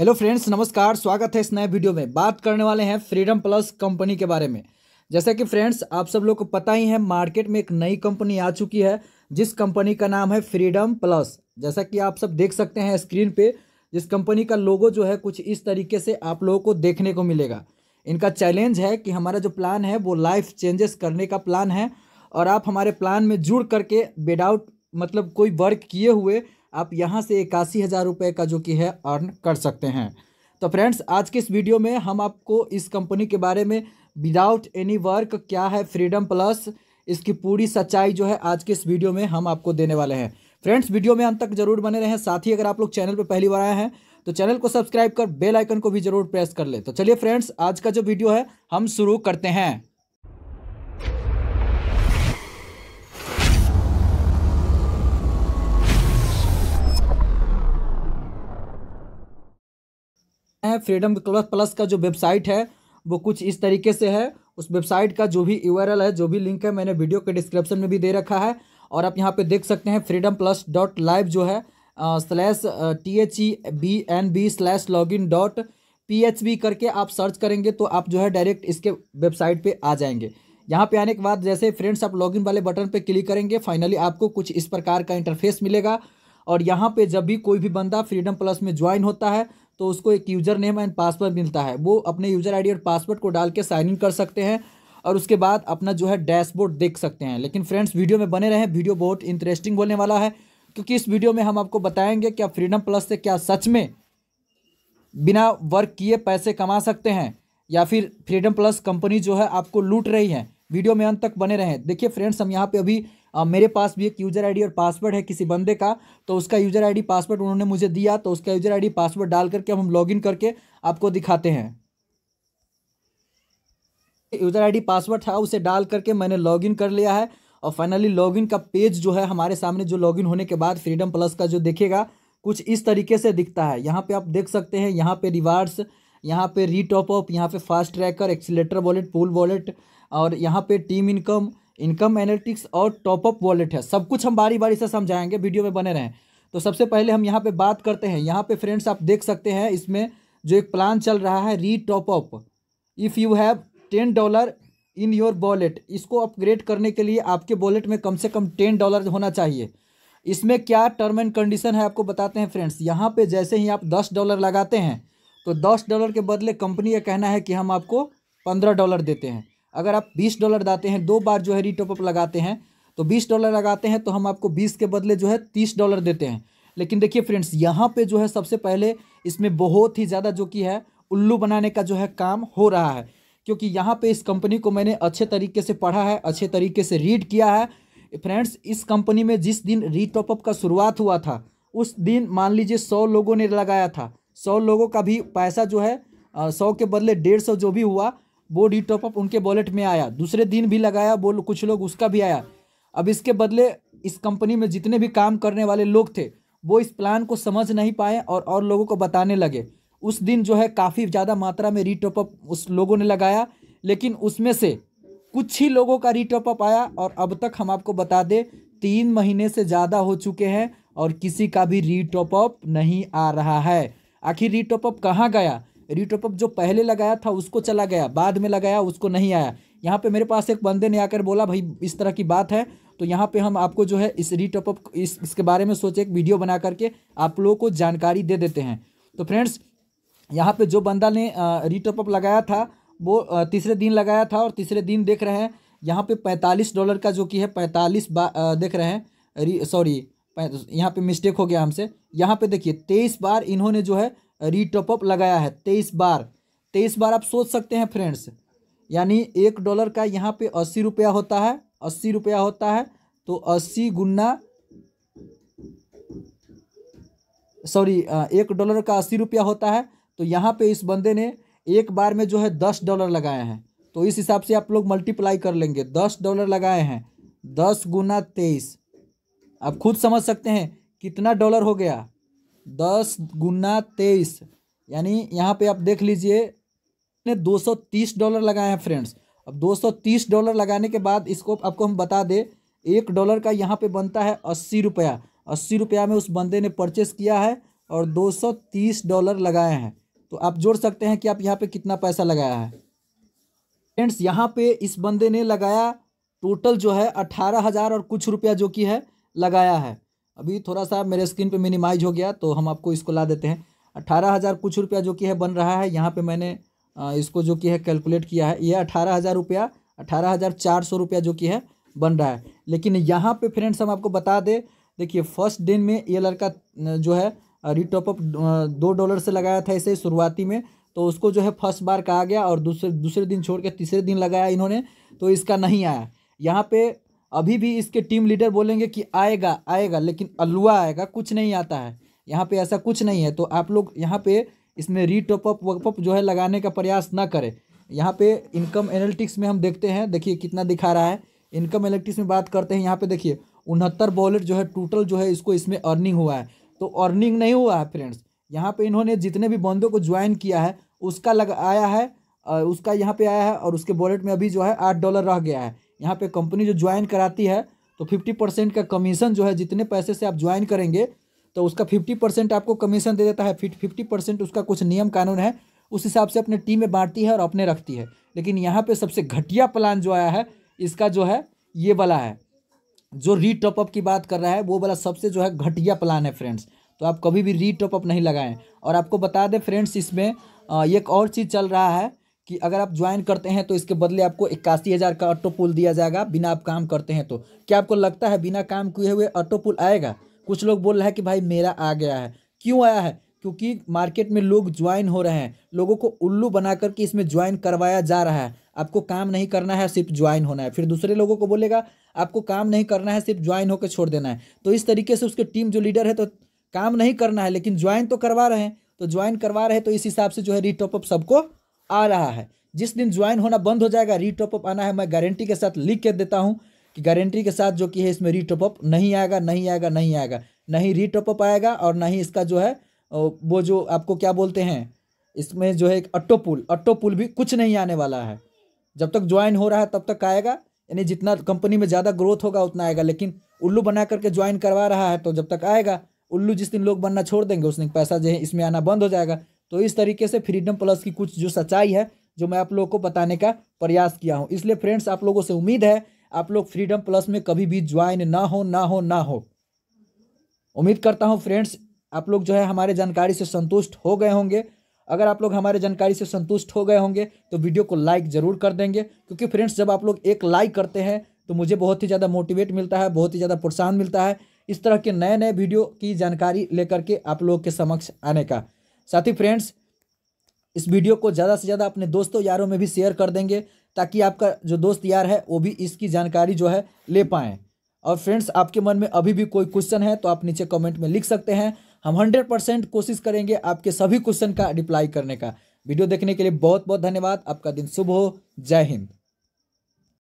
Hello friends, नमस्कार। स्वागत है इस नए वीडियो में। बात करने वाले हैं फ्रीडम प्लस कंपनी के बारे में। जैसा कि फ्रेंड्स आप सब लोग को पता ही है, मार्केट में एक नई कंपनी आ चुकी है जिस कंपनी का नाम है फ्रीडम प्लस। जैसा कि आप सब देख सकते हैं स्क्रीन पे, जिस कंपनी का लोगो जो है कुछ इस तरीके से आप लोगों को देखने को मिलेगा। इनका चैलेंज है कि हमारा जो प्लान है वो लाइफ चेंजेस करने का प्लान है, और आप हमारे प्लान में जुड़ करके विदाउट मतलब कोई वर्क किए हुए आप यहां से 81,000 रुपये का जो कि है अर्न कर सकते हैं। तो फ्रेंड्स आज के इस वीडियो में हम आपको इस कंपनी के बारे में विदाउट एनी वर्क क्या है फ्रीडम प्लस, इसकी पूरी सच्चाई जो है आज के इस वीडियो में हम आपको देने वाले हैं। फ्रेंड्स वीडियो में अंत तक जरूर बने रहें। साथ ही अगर आप लोग चैनल पर पहली बार आए हैं तो चैनल को सब्सक्राइब कर बेल आइकन को भी जरूर प्रेस कर ले। तो चलिए फ्रेंड्स आज का जो वीडियो है हम शुरू करते हैं। फ्रीडम प्लस का जो वेबसाइट है वो कुछ इस तरीके से है। उस वेबसाइट का जो भी यूआरएल है, जो भी लिंक है, मैंने वीडियो के डिस्क्रिप्शन में भी दे रखा है। और आप यहाँ पे देख सकते हैं freedomplus.live जो है /thebnb/login.php करके आप सर्च करेंगे तो आप जो है डायरेक्ट इसके वेबसाइट पे आ जाएंगे। यहाँ पे आने के बाद जैसे फ्रेंड्स आप लॉगिन वाले बटन पे क्लिक करेंगे, फाइनली आपको कुछ इस प्रकार का इंटरफेस मिलेगा। और यहाँ पे जब भी कोई भी बंदा फ्रीडम प्लस में ज्वाइन होता है तो उसको एक यूज़र नेम एंड पासवर्ड मिलता है। वो अपने यूज़र आईडी और पासवर्ड को डाल के साइन इन कर सकते हैं और उसके बाद अपना जो है डैशबोर्ड देख सकते हैं। लेकिन फ्रेंड्स वीडियो में बने रहें, वीडियो बहुत इंटरेस्टिंग होने वाला है, क्योंकि इस वीडियो में हम आपको बताएंगे क्या फ्रीडम प्लस से क्या सच में बिना वर्क किए पैसे कमा सकते हैं, या फिर फ्रीडम प्लस कंपनी जो है आपको लूट रही है। वीडियो में अंत तक बने रहें। देखिए फ्रेंड्स हम यहाँ पे अभी मेरे पास भी एक यूज़र आईडी और पासवर्ड है किसी बंदे का, तो उसका यूज़र आईडी पासवर्ड उन्होंने मुझे दिया, तो उसका यूज़र आईडी पासवर्ड डाल करके हम लॉगिन करके आपको दिखाते हैं। यूज़र आईडी पासवर्ड था उसे डाल करके मैंने लॉगिन कर लिया है, और फाइनली लॉगिन का पेज जो है हमारे सामने जो लॉगिन होने के बाद फ्रीडम प्लस का जो देखेगा कुछ इस तरीके से दिखता है। यहाँ पे आप देख सकते हैं, यहाँ पे रिवार्ड्स, यहाँ पे रीटॉप अप, यहाँ पे fast tracker, accelerator wallet, pool wallet, और यहाँ पे टीम इनकम, इनकम एनालिटिक्स और टॉपअप वॉलेट है। सब कुछ हम बारी बारी से समझाएंगे, वीडियो में बने रहें। तो सबसे पहले हम यहाँ पे बात करते हैं। यहाँ पे फ्रेंड्स आप देख सकते हैं इसमें जो एक प्लान चल रहा है re top up. If you have $10 in your wallet, इसको अपग्रेड करने के लिए आपके वॉलेट में कम से कम $10 होना चाहिए। इसमें क्या टर्म एंड कंडीशन है आपको बताते हैं फ्रेंड्स। यहाँ पर जैसे ही आप $10 लगाते हैं तो $10 के बदले कंपनी का कहना है कि हम आपको $15 देते हैं। अगर आप $20 दाते हैं, दो बार जो है रीटॉपअप लगाते हैं तो $20 लगाते हैं तो हम आपको 20 के बदले जो है $30 देते हैं। लेकिन देखिए फ्रेंड्स यहाँ पे जो है सबसे पहले इसमें बहुत ही ज़्यादा जो कि है उल्लू बनाने का जो है काम हो रहा है, क्योंकि यहाँ पर इस कंपनी को मैंने अच्छे तरीके से पढ़ा है, अच्छे तरीके से रीड किया है। फ्रेंड्स इस कंपनी में जिस दिन रीटॉपअप का शुरुआत हुआ था उस दिन मान लीजिए 100 लोगों ने लगाया था। 100 लोगों का भी पैसा जो है 100 के बदले 150 जो भी हुआ वो डी टॉपअप उनके वॉलेट में आया। दूसरे दिन भी लगाया वो कुछ लोग, उसका भी आया। अब इसके बदले इस कंपनी में जितने भी काम करने वाले लोग थे वो इस प्लान को समझ नहीं पाए और लोगों को बताने लगे। उस दिन जो है काफ़ी ज़्यादा मात्रा में री टॉपअप उस लोगों ने लगाया, लेकिन उसमें से कुछ ही लोगों का री टॉपअप आया। और अब तक हम आपको बता दें 3 महीने से ज़्यादा हो चुके हैं और किसी का भी री टॉपअप नहीं आ रहा है। आखिर रीटॉपअप कहाँ गया? रीटॉपअप जो पहले लगाया था उसको चला गया, बाद में लगाया उसको नहीं आया। यहाँ पे मेरे पास एक बंदे ने आकर बोला भाई इस तरह की बात है, तो यहाँ पे हम आपको जो है इस रीटॉपअप इसके बारे में सोचे एक वीडियो बना करके आप लोगों को जानकारी दे देते हैं। तो फ्रेंड्स यहाँ पे जो बंदा ने रीटॉपअप लगाया था वो तीसरे दिन लगाया था, और तीसरे दिन देख रहे हैं यहाँ पे $45 का जो कि है 45 देख रहे हैं, सॉरी यहाँ पे मिस्टेक हो गया हमसे। यहाँ पे देखिए 23 बार इन्होंने जो है रीटॉपअप लगाया है, 23 बार। आप सोच सकते हैं फ्रेंड्स, यानी $1 का यहाँ पे 80 रुपया होता है, 80 रुपया होता है तो 1 डॉलर का 80 रुपया होता है। तो यहाँ पे इस बंदे ने एक बार में जो है $10 लगाए हैं, तो इस हिसाब से आप लोग मल्टीप्लाई कर लेंगे। $10 लगाए हैं, 10 गुना 23, आप खुद समझ सकते हैं कितना डॉलर हो गया। 10 गुना 23 यानी यहाँ पे आप देख लीजिए ने $230 लगाए हैं फ्रेंड्स। अब $230 लगाने के बाद इसको आपको हम बता दें $1 का यहाँ पे बनता है 80 रुपया। 80 रुपया में उस बंदे ने परचेस किया है और $230 लगाए हैं। तो आप जोड़ सकते हैं कि आप यहाँ पे कितना पैसा लगाया है। फ्रेंड्स, यहाँ पे इस बंदे ने लगाया टोटल जो है 18,000 और कुछ रुपया जो कि है लगाया है। अभी थोड़ा सा मेरे स्क्रीन पे मिनिमाइज हो गया तो हम आपको इसको ला देते हैं। 18,000 कुछ रुपया जो कि है बन रहा है। यहाँ पे मैंने इसको जो कि है कैलकुलेट किया है, ये 18,400 रुपया जो कि है बन रहा है। लेकिन यहाँ पे फ्रेंड्स हम आपको बता दें, देखिए फर्स्ट दिन में ये लड़का जो है रीटॉपअप $2 से लगाया था इसे शुरुआती में, तो उसको जो है फर्स्ट बार का आ गया और दूसरे दिन छोड़ के तीसरे दिन लगाया इन्होंने तो इसका नहीं आया। यहाँ पे अभी भी इसके टीम लीडर बोलेंगे कि आएगा आएगा लेकिन अल्लुआ आएगा, कुछ नहीं आता है। यहाँ पे ऐसा कुछ नहीं है। तो आप लोग यहाँ पे इसमें रीटॉपअप वॉपअप जो है लगाने का प्रयास ना करें। यहाँ पे इनकम एनालिटिक्स में हम देखते हैं, देखिए कितना दिखा रहा है। इनकम एनालिटिक्स में बात करते हैं, यहाँ पे देखिए 69 वॉलेट जो है टोटल जो है इसको इसमें अर्निंग हुआ है। तो अर्निंग नहीं हुआ है फ्रेंड्स। यहाँ पे इन्होंने जितने भी बंदों को ज्वाइन किया है उसका आया है, उसका यहाँ पे आया है और उसके वॉलेट में अभी जो है $8 रह गया है। यहाँ पे कंपनी जो ज्वाइन कराती है तो 50% का कमीशन जो है, जितने पैसे से आप ज्वाइन करेंगे तो उसका 50% आपको कमीशन दे देता है। 50% उसका कुछ नियम कानून है, उस हिसाब से अपने टीम में बांटती है और अपने रखती है। लेकिन यहाँ पे सबसे घटिया प्लान जो आया है इसका जो है ये वाला है, जो रीटॉपअप की बात कर रहा है वो वाला सबसे जो है घटिया प्लान है फ्रेंड्स। तो आप कभी भी रीटॉपअप नहीं लगाएं। और आपको बता दें फ्रेंड्स, इसमें एक और चीज़ चल रहा है कि अगर आप ज्वाइन करते हैं तो इसके बदले आपको 81,000 का ऑटो पुल दिया जाएगा बिना आप काम करते हैं। तो क्या आपको लगता है बिना काम किए हुए ऑटो पुल आएगा? कुछ लोग बोल रहे हैं कि भाई मेरा आ गया है। क्यों आया है? क्योंकि मार्केट में लोग ज्वाइन हो रहे हैं, लोगों को उल्लू बना करके इसमें ज्वाइन करवाया जा रहा है। आपको काम नहीं करना है, सिर्फ ज्वाइन होना है। फिर दूसरे लोगों को बोलेगा आपको काम नहीं करना है, सिर्फ ज्वाइन होकर छोड़ देना है। तो इस तरीके से उसके टीम जो लीडर है तो काम नहीं करना है लेकिन ज्वाइन तो करवा रहे हैं, तो ज्वाइन करवा रहे हैं। तो इस हिसाब से जो है रीटॉपअप सबको आ रहा है। जिस दिन ज्वाइन होना बंद हो जाएगा रीटॉपअप आना है। मैं गारंटी के साथ लिख के देता हूँ कि गारंटी के साथ जो कि है इसमें रीटॉपअप नहीं आएगा, नहीं आएगा, नहीं आएगा, ना ही रीटॉपअप आएगा और ना ही इसका जो है वो जो आपको क्या बोलते हैं इसमें जो है एक ऑटो पुल भी कुछ नहीं आने वाला है। जब तक ज्वाइन हो रहा है तब तक आएगा, यानी जितना कंपनी में ज़्यादा ग्रोथ होगा उतना आएगा। लेकिन उल्लू बना करके ज्वाइन करवा रहा है तो जब तक आएगा उल्लू, जिस दिन लोग बनना छोड़ देंगे उस दिन पैसा जो है इसमें आना बंद हो जाएगा। तो इस तरीके से फ्रीडम प्लस की कुछ जो सच्चाई है जो मैं आप लोगों को बताने का प्रयास किया हूँ। इसलिए फ्रेंड्स आप लोगों से उम्मीद है आप लोग फ्रीडम प्लस में कभी भी ज्वाइन ना हो। उम्मीद करता हूँ फ्रेंड्स आप लोग जो है हमारे जानकारी से संतुष्ट हो गए होंगे। अगर आप लोग हमारे जानकारी से संतुष्ट हो गए होंगे तो वीडियो को लाइक ज़रूर कर देंगे, क्योंकि फ्रेंड्स जब आप लोग एक लाइक करते हैं तो मुझे बहुत ही ज़्यादा मोटिवेट मिलता है, बहुत ही ज़्यादा प्रोत्साहन मिलता है इस तरह के नए नए वीडियो की जानकारी लेकर के आप लोग के समक्ष आने का। साथ ही फ्रेंड्स इस वीडियो को ज़्यादा से ज़्यादा अपने दोस्तों यारों में भी शेयर कर देंगे ताकि आपका जो दोस्त यार है वो भी इसकी जानकारी जो है ले पाएँ। और फ्रेंड्स आपके मन में अभी भी कोई क्वेश्चन है तो आप नीचे कमेंट में लिख सकते हैं। हम 100% कोशिश करेंगे आपके सभी क्वेश्चन का रिप्लाई करने का। वीडियो देखने के लिए बहुत बहुत धन्यवाद। आपका दिन शुभ हो। जय हिंद।